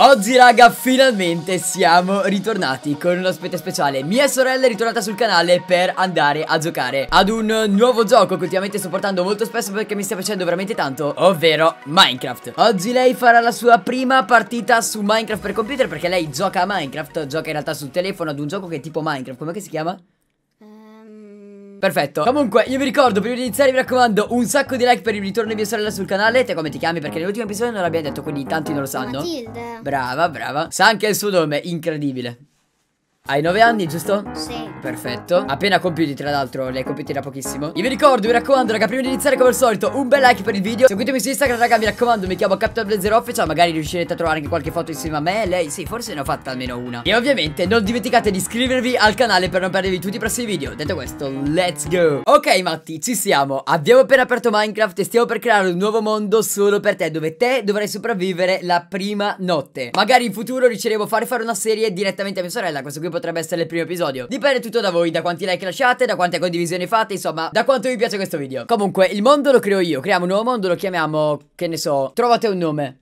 Oggi raga finalmente siamo ritornati con un ospite speciale. Mia sorella è ritornata sul canale per andare a giocare ad un nuovo gioco che ultimamente sto portando molto spesso perché mi sta piacendo veramente tanto, ovvero Minecraft. Oggi lei farà la sua prima partita su Minecraft per computer perché lei gioca a Minecraft, gioca in realtà sul telefono ad un gioco che è tipo Minecraft, com'è che si chiama? Perfetto. Comunque io vi ricordo, prima di iniziare mi raccomando un sacco di like per il ritorno di mia sorella sul canale. Te come ti chiami? Perché nell'ultimo episodio non l'abbiamo detto, quindi tanti non lo sanno. Matilde. Brava, brava. Sa anche il suo nome, incredibile. Hai 9 anni, giusto? Sì. Perfetto. Appena compiuti, tra l'altro, li hai compiuti da pochissimo. Io vi ricordo, mi raccomando, raga, prima di iniziare come al solito, un bel like per il video. Seguitemi su Instagram, raga, mi raccomando, mi chiamo CaptainBlazerOffice, magari riuscirete a trovare anche qualche foto insieme a me. Lei, sì, forse ne ho fatta almeno una. E ovviamente non dimenticate di iscrivervi al canale per non perdervi tutti i prossimi video. Detto questo, let's go. Ok, Matti, ci siamo. Abbiamo appena aperto Minecraft e stiamo per creare un nuovo mondo solo per te, dove te dovrai sopravvivere la prima notte. Magari in futuro riusciremo a fare una serie direttamente a mia sorella, questo qui potrebbe essere il primo episodio. Dipende tutto da voi, da quanti like lasciate, da quante condivisioni fate, insomma, da quanto vi piace questo video. Comunque il mondo lo creo io, creiamo un nuovo mondo, lo chiamiamo, che ne so, trovate un nome.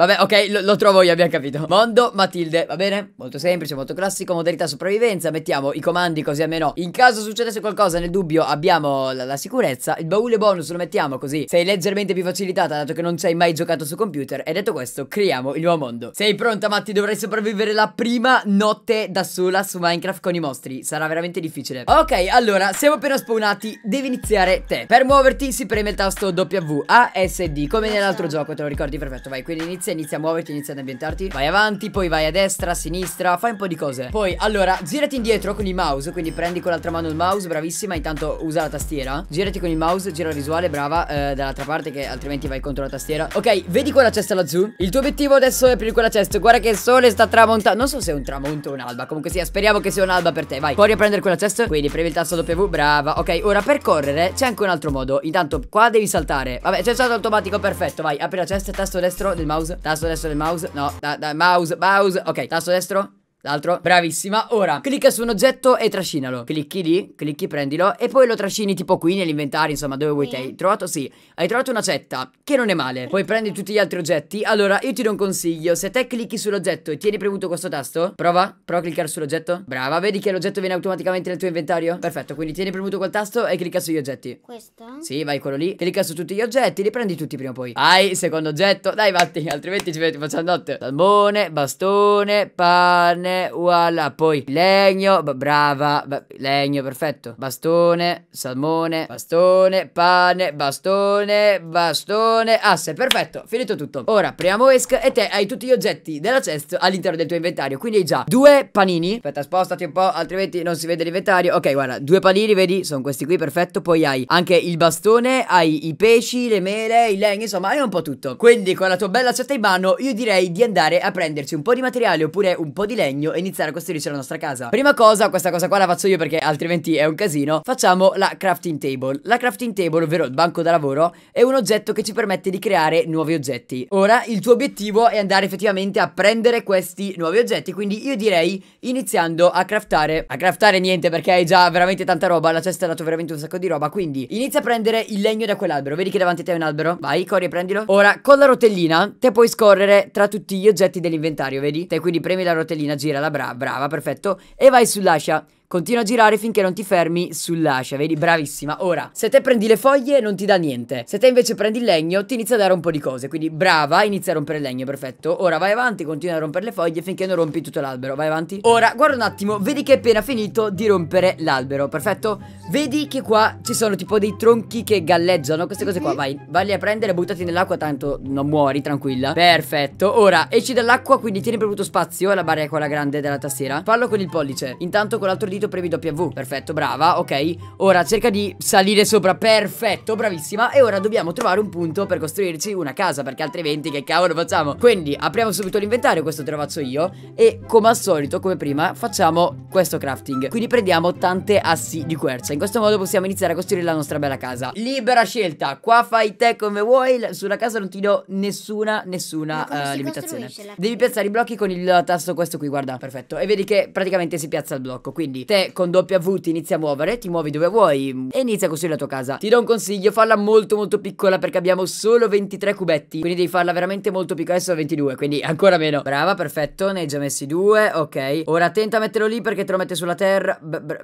Vabbè, ok, lo trovo io, abbiamo capito. Mondo Matilde, va bene? Molto semplice, molto classico, modalità sopravvivenza. Mettiamo i comandi così almeno in caso succedesse qualcosa, nel dubbio abbiamo la sicurezza. Il baule bonus lo mettiamo così sei leggermente più facilitata, dato che non ci hai mai giocato su computer. E detto questo, creiamo il nuovo mondo. Sei pronta, Matti? Dovrai sopravvivere la prima notte da sola su Minecraft con i mostri. Sarà veramente difficile. Ok, allora, siamo appena spawnati. Devi iniziare te. Per muoverti si preme il tasto WASD, come nell'altro gioco, te lo ricordi? Perfetto, vai, quindi inizia a muoverti, inizia ad ambientarti. Vai avanti, poi vai a destra, a sinistra, fai un po' di cose. Poi, allora, girati indietro con il mouse, quindi prendi con l'altra mano il mouse, bravissima. Intanto usa la tastiera, girati con il mouse, gira la visuale, brava, dall'altra parte, che altrimenti vai contro la tastiera. Ok, vedi quella cesta laggiù? Il tuo obiettivo adesso è aprire quella cesta. Guarda che il sole sta tramontando. Non so se è un tramonto o un'alba, comunque sia, speriamo che sia un'alba per te. Vai, puoi riprendere quella cesta, quindi premi il tasto W, brava. Ok, ora per correre c'è anche un altro modo. Intanto qua devi saltare. Vabbè, c'è stato automatico, perfetto, vai, apri la cesta, tasto destro del mouse. Tasto destro del mouse, no, mouse, ok, tasto destro, l'altro, bravissima. Ora clicca su un oggetto e trascinalo, clicchi lì, clicchi, prendilo e poi lo trascini tipo qui nell'inventario, insomma dove vuoi. Sì. Te hai trovato, sì, hai trovato una cetta, che non è male. Poi prendi tutti gli altri oggetti. Allora io ti do un consiglio, se te clicchi sull'oggetto e tieni premuto questo tasto, prova a cliccare sull'oggetto, brava, vedi che l'oggetto viene automaticamente nel tuo inventario, perfetto, quindi tieni premuto quel tasto e clicca sugli oggetti. Questo? Sì, vai, quello lì, clicca su tutti gli oggetti, li prendi tutti prima o poi. Vai, secondo oggetto, dai Matti, altrimenti ci facciamo notte. Salmone, bastone, pane, voilà, poi legno, brava, legno, perfetto, bastone, salmone, bastone, pane, bastone, bastone, asse, perfetto, finito tutto. Ora apriamo ESC e te hai tutti gli oggetti della chest all'interno del tuo inventario, quindi hai già 2 panini. Aspetta, spostati un po', altrimenti non si vede l'inventario. Ok, guarda, 2 panini, vedi, sono questi qui, perfetto. Poi hai anche il bastone, hai i pesci, le mele, il legno, insomma hai un po' tutto. Quindi con la tua bella cesta in mano io direi di andare a prenderci un po' di materiale oppure un po' di legno e iniziare a costruirci la nostra casa. Prima cosa, questa cosa qua la faccio io perché altrimenti è un casino. Facciamo la crafting table. La crafting table, ovvero il banco da lavoro, è un oggetto che ci permette di creare nuovi oggetti. Ora il tuo obiettivo è andare effettivamente a prendere questi nuovi oggetti, quindi io direi iniziando a craftare. A craftare niente perché hai già veramente tanta roba, la cesta ha dato veramente un sacco di roba, quindi inizia a prendere il legno da quell'albero. Vedi che davanti a te è un albero? Vai, corri e prendilo. Ora con la rotellina te puoi scorrere tra tutti gli oggetti dell'inventario, vedi? Te quindi premi la rotellina, gira la brava, perfetto, e vai sull'ascia. Continua a girare finché non ti fermi sull'ascia, vedi? Bravissima. Ora, se te prendi le foglie non ti dà niente, se te invece prendi il legno ti inizia a dare un po' di cose, quindi brava, inizia a rompere il legno, perfetto. Ora vai avanti, continua a rompere le foglie finché non rompi tutto l'albero, vai avanti. Ora, guarda un attimo, vedi che è appena finito di rompere l'albero, perfetto. Vedi che qua ci sono tipo dei tronchi che galleggiano, queste cose qua, vai, valli a prendere, buttati nell'acqua, tanto non muori, tranquilla. Perfetto, ora esci dall'acqua, quindi tieni premuto spazio, la barra è quella grande della tastiera, fallo con il pollice, intanto con l'altro dito premi W, perfetto, brava, ok. Ora cerca di salire sopra, perfetto, bravissima. E ora dobbiamo trovare un punto per costruirci una casa, perché altrimenti che cavolo facciamo? Quindi apriamo subito l'inventario, questo te lo faccio io, e come al solito, come prima, facciamo questo crafting. Quindi prendiamo tante assi di quercia, in questo modo possiamo iniziare a costruire la nostra bella casa. Libera scelta, qua fai te come vuoi, sulla casa non ti do nessuna limitazione. Devi piazzare i blocchi con il tasto questo qui, guarda, perfetto, e vedi che praticamente si piazza il blocco, quindi te con W ti inizi a muovere, ti muovi dove vuoi e inizia a costruire la tua casa. Ti do un consiglio: falla molto molto piccola, perché abbiamo solo 23 cubetti, quindi devi farla veramente molto piccola. Adesso ho 22, quindi ancora meno. Brava, perfetto, ne hai già messi due. Ok, ora attenta a metterlo lì perché te lo mette sulla terra.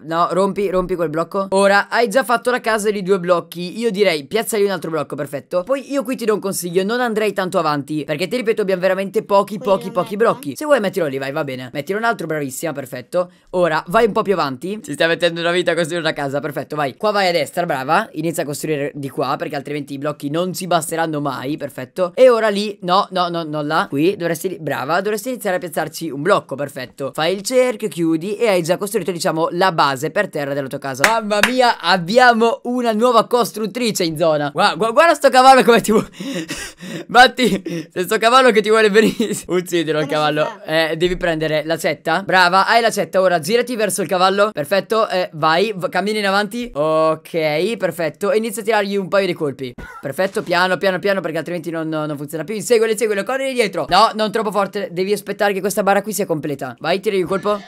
No, rompi quel blocco. Ora hai già fatto la casa di due blocchi. Io direi piazzali un altro blocco, perfetto. Poi io qui ti do un consiglio: non andrei tanto avanti, perché ti ripeto abbiamo veramente pochi blocchi. Se vuoi mettilo lì, vai, va bene. Mettilo un altro, bravissima, perfetto. Ora vai un po' più avanti. Si sta mettendo una vita a costruire una casa, perfetto, vai. Qua vai a destra, brava. Inizia a costruire di qua, perché altrimenti i blocchi non si basteranno mai, perfetto. E ora lì, no, là. Qui dovresti, brava, dovresti iniziare a piazzarci un blocco, perfetto. Fai il cerchio, chiudi e hai già costruito, diciamo, la base per terra della tua casa. Mamma mia, abbiamo una nuova costruttrice in zona. Guarda sto cavallo come ti vuole. Batti, se sto cavallo che ti vuole benissimo. Uccidilo il cavallo. Devi prendere l'accetta. Brava, hai l'accetta. Ora girati verso il cavallo. Perfetto, vai, cammini in avanti. Ok, perfetto. E inizia a tirargli un paio di colpi. Perfetto, piano, perché altrimenti non funziona più. Inseguilo, corri dietro. No, non troppo forte. Devi aspettare che questa barra qui sia completa. Vai, tiragli un colpo.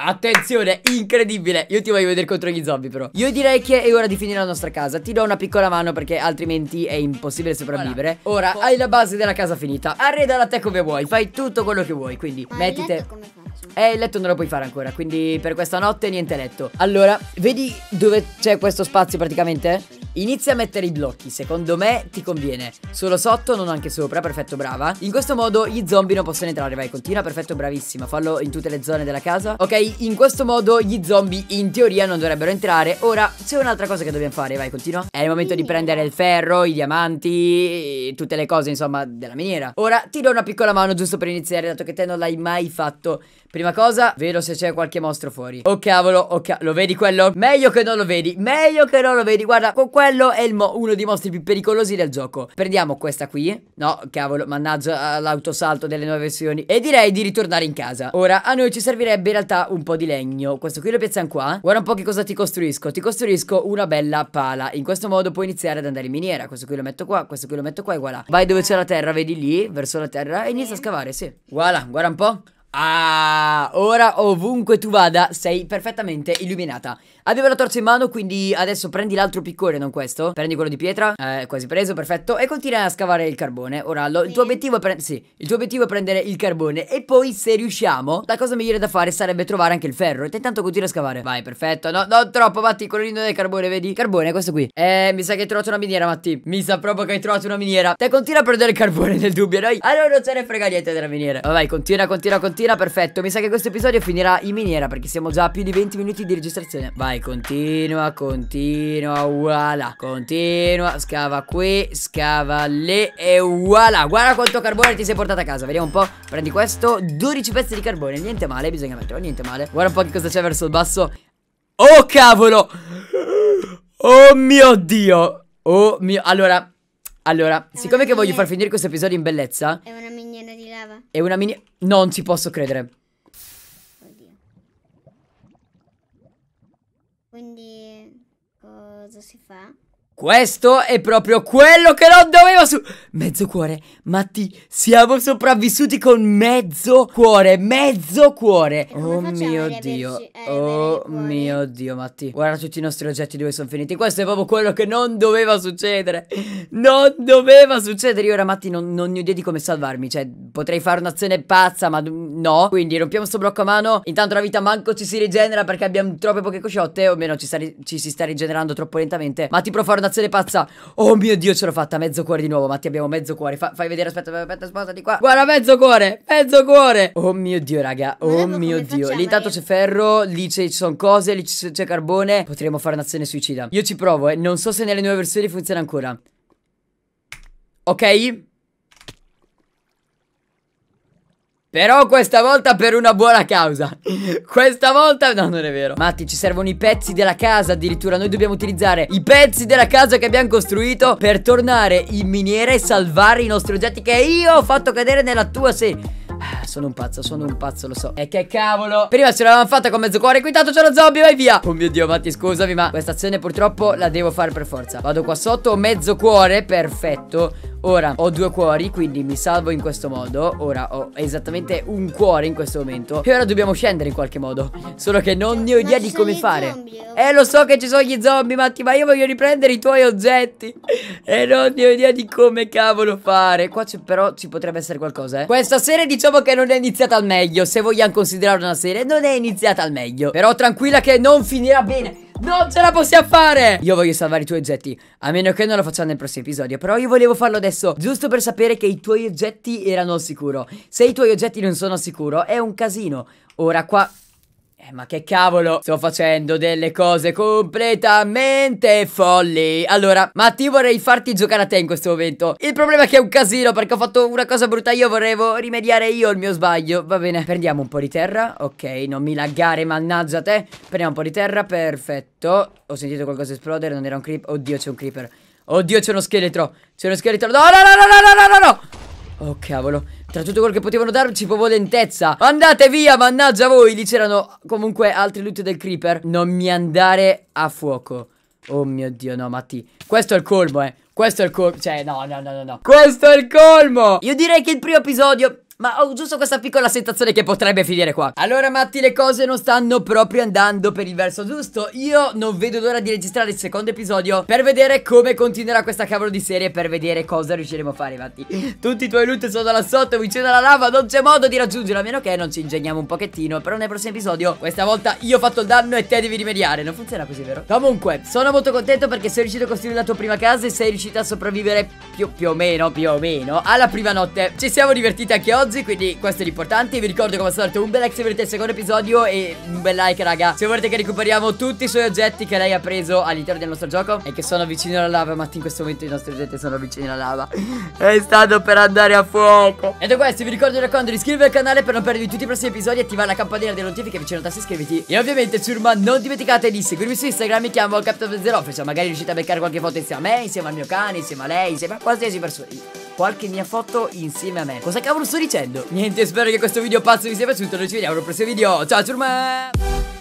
Attenzione, incredibile. Io ti voglio vedere contro gli zombie, però. Io direi che è ora di finire la nostra casa. Ti do una piccola mano perché altrimenti è impossibile sopravvivere. Ora hai la base della casa finita. Arredala te come vuoi, fai tutto quello che vuoi. Quindi mettite. Il letto non lo puoi fare ancora, quindi per questa notte niente letto. Allora, vedi dove c'è questo spazio praticamente? Inizia a mettere i blocchi, secondo me ti conviene. Solo sotto, non anche sopra, perfetto, brava. In questo modo gli zombie non possono entrare, vai, continua, perfetto, bravissima. Fallo in tutte le zone della casa. Ok, in questo modo gli zombie in teoria non dovrebbero entrare. Ora, c'è un'altra cosa che dobbiamo fare, vai, continua. È il momento di prendere il ferro, i diamanti, tutte le cose, insomma, della miniera. Ora, ti do una piccola mano giusto per iniziare, dato che te non l'hai mai fatto. Prima cosa, vedo se c'è qualche mostro fuori. Oh cavolo, lo vedi quello? Meglio che non lo vedi, guarda, con quello è uno dei mostri più pericolosi del gioco. Prendiamo questa qui. No, cavolo, mannaggia l'autosalto delle nuove versioni. E direi di ritornare in casa. Ora, a noi ci servirebbe in realtà un po' di legno. Questo qui lo piazziamo qua. Guarda un po' che cosa ti costruisco. Ti costruisco una bella pala. In questo modo puoi iniziare ad andare in miniera. Questo qui lo metto qua, questo qui lo metto qua e voilà. Vai dove c'è la terra, vedi lì, verso la terra e inizia a scavare, sì. Voilà, guarda un po'. Ah, ora ovunque tu vada sei perfettamente illuminata. Avevo la torcia in mano, quindi adesso prendi l'altro piccone, non questo. Prendi quello di pietra, quasi preso, perfetto. E continua a scavare il carbone. Ora il tuo obiettivo è prendere il carbone. E poi se riusciamo, la cosa migliore da fare sarebbe trovare anche il ferro. E intanto continua a scavare. Vai, perfetto. No, non troppo, Matti, il colorino del carbone, vedi? Carbone, questo qui. Mi sa che hai trovato una miniera, Matti. Mi sa proprio che hai trovato una miniera. Te continua a prendere il carbone nel dubbio, noi. Allora non ce ne frega niente della miniera. Vai, continua. Perfetto, mi sa che questo episodio finirà in miniera perché siamo già a più di 20 minuti di registrazione. Vai, continua, voilà. Continua, scava qui, scava lì e voilà. Guarda quanto carbone ti sei portato a casa. Vediamo un po', prendi questo, 12 pezzi di carbone. Niente male, bisogna metterlo, niente male. Guarda un po' che cosa c'è verso il basso. Oh cavolo, oh mio Dio. Oh mio, allora, siccome che voglio far finire questo episodio in bellezza. È una miniera di lava. È una miniera. Non ci posso credere. Oddio. Quindi cosa si fa? Questo è proprio quello che non dovevo mezzo cuore, Matti, siamo sopravvissuti con mezzo cuore. Oh mio Dio, oh mio Dio, Matti. Guarda tutti i nostri oggetti dove sono finiti. Questo è proprio quello che non doveva succedere. Non doveva succedere. Io ora, Matti, non ne ho idea di come salvarmi. Cioè, potrei fare un'azione pazza, ma no. Quindi rompiamo sto blocco a mano. Intanto la vita manco ci si rigenera perché abbiamo troppe poche cosciotte. O meno ci si sta rigenerando troppo lentamente. Matti, provo a fare una pazza. Oh mio Dio, ce l'ho fatta. Mezzo cuore di nuovo, Matti, abbiamo mezzo cuore. Fai vedere, aspetta, sposta di qua. Guarda, mezzo cuore. Oh mio Dio, raga. Oh mio Dio. Lì intanto c'è ferro, lì ci sono cose, lì c'è carbone. Potremmo fare un'azione suicida. Io ci provo, non so se nelle nuove versioni funziona ancora. Ok. Però questa volta per una buona causa. Questa volta no, non è vero. Matti, ci servono i pezzi della casa addirittura. Noi dobbiamo utilizzare i pezzi della casa che abbiamo costruito per tornare in miniera e salvare i nostri oggetti che io ho fatto cadere nella tua sedia. Sono un pazzo, lo so. E che cavolo, prima ce l'avevamo fatta con mezzo cuore, qui tanto c'è lo zombie, vai via. Oh mio Dio, Matti, scusami, ma questa azione purtroppo la devo fare per forza. Vado qua sotto, mezzo cuore, perfetto. Ora ho due cuori, quindi mi salvo in questo modo. Ora ho esattamente un cuore in questo momento. E ora dobbiamo scendere in qualche modo. Solo che non ne ho idea di come fare. Lo so che ci sono gli zombie, Matti, ma io voglio riprendere i tuoi oggetti. E non ne ho idea di come cavolo fare. Qua però ci potrebbe essere qualcosa, eh. Questa serie diciamo che non è iniziata al meglio. Se vogliamo considerare una serie, non è iniziata al meglio. Però tranquilla che non finirà bene. Non ce la possiamo fare. Io voglio salvare i tuoi oggetti, a meno che non lo facciamo nel prossimo episodio. Però io volevo farlo adesso, giusto per sapere che i tuoi oggetti erano al sicuro. Se i tuoi oggetti non sono al sicuro è un casino. Ora qua... ma che cavolo, sto facendo delle cose completamente folli. Allora, Matti, vorrei farti giocare a te in questo momento. Il problema è che è un casino, perché ho fatto una cosa brutta. Io volevo rimediare io il mio sbaglio. Va bene, prendiamo un po' di terra. Ok, non mi laggare, mannaggia te. Prendiamo un po' di terra, perfetto. Ho sentito qualcosa esplodere, non era un creeper. Oddio, c'è un creeper. Oddio, c'è uno scheletro. C'è uno scheletro. No. Oh cavolo, tra tutto quello che potevano darci proprio lentezza. Andate via, mannaggia voi. Lì c'erano comunque altri loot del creeper. Non mi andare a fuoco. Oh mio Dio, no Matti, questo è il colmo, eh. Questo è il colmo, cioè no. Questo è il colmo. Io direi che il primo episodio... ma ho giusto questa piccola sensazione che potrebbe finire qua. Allora Matti, le cose non stanno proprio andando per il verso giusto. Io non vedo l'ora di registrare il secondo episodio per vedere come continuerà questa cavolo di serie, per vedere cosa riusciremo a fare, Matti. Tutti i tuoi loot sono là sotto, vicino alla lava, non c'è modo di raggiungerla, a meno che non ci ingegniamo un pochettino. Però nel prossimo episodio, questa volta io ho fatto il danno e te devi rimediare. Non funziona così, vero? Comunque, sono molto contento perché sei riuscito a costruire la tua prima casa e sei riuscito a sopravvivere più o meno alla prima notte. Ci siamo divertiti anche oggi, quindi questo è l'importante. Vi ricordo come al solito un bel like se volete il secondo episodio e un bel like raga se volete che recuperiamo tutti i suoi oggetti che lei ha preso all'interno del nostro gioco e che sono vicini alla lava. Matti, in questo momento i nostri oggetti sono vicini alla lava. È stato per andare a fuoco. E da questo vi ricordo, raccomando, di iscrivervi al canale per non perdervi tutti i prossimi episodi e attivare la campanella delle notifiche vicino a tassi iscriviti. E ovviamente ciurma, non dimenticate di seguirmi su Instagram, mi chiamo CaptainBlazerOffice. Magari riuscite a beccare qualche foto insieme a me, insieme al mio cane, insieme a lei, insieme a qualsiasi persona. Qualche mia foto insieme a me. Cosa cavolo sto dicendo? Niente, spero che questo video pazzo vi sia piaciuto. Noi ci vediamo al prossimo video. Ciao ciurma.